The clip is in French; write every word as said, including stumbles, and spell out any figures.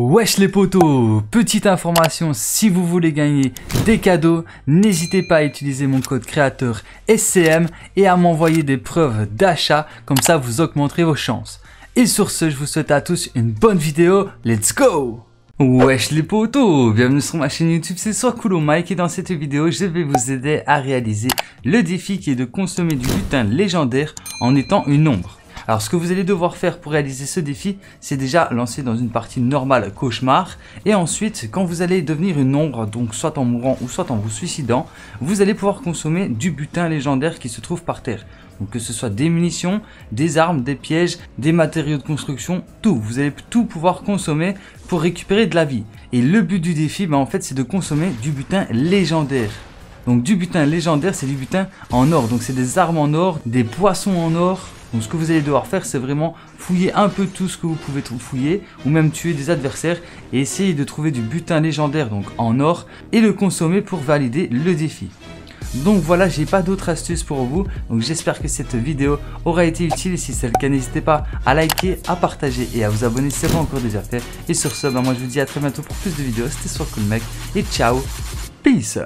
Wesh les potos, petite information, si vous voulez gagner des cadeaux, n'hésitez pas à utiliser mon code créateur S C M et à m'envoyer des preuves d'achat, comme ça vous augmenterez vos chances. Et sur ce, je vous souhaite à tous une bonne vidéo, let's go! Wesh les potos, bienvenue sur ma chaîne YouTube, c'est Soiscool Mec et dans cette vidéo, je vais vous aider à réaliser le défi qui est de consommer du butin légendaire en étant une ombre. Alors ce que vous allez devoir faire pour réaliser ce défi, c'est déjà lancer dans une partie normale cauchemar. Et ensuite, quand vous allez devenir une ombre, donc soit en mourant ou soit en vous suicidant, vous allez pouvoir consommer du butin légendaire qui se trouve par terre. Donc que ce soit des munitions, des armes, des pièges, des matériaux de construction, tout. Vous allez tout pouvoir consommer pour récupérer de la vie. Et le but du défi, bah, en fait, c'est de consommer du butin légendaire. Donc du butin légendaire, c'est du butin en or. Donc c'est des armes en or, des poissons en or. Donc ce que vous allez devoir faire, c'est vraiment fouiller un peu tout ce que vous pouvez fouiller ou même tuer des adversaires et essayer de trouver du butin légendaire donc en or et le consommer pour valider le défi. Donc voilà, j'ai pas d'autres astuces pour vous, donc j'espère que cette vidéo aura été utile et si c'est le cas, n'hésitez pas à liker, à partager et à vous abonner si ce n'est pas encore déjà fait. Et sur ce, bah moi je vous dis à très bientôt pour plus de vidéos, c'était Soiscool Mec et ciao, peace.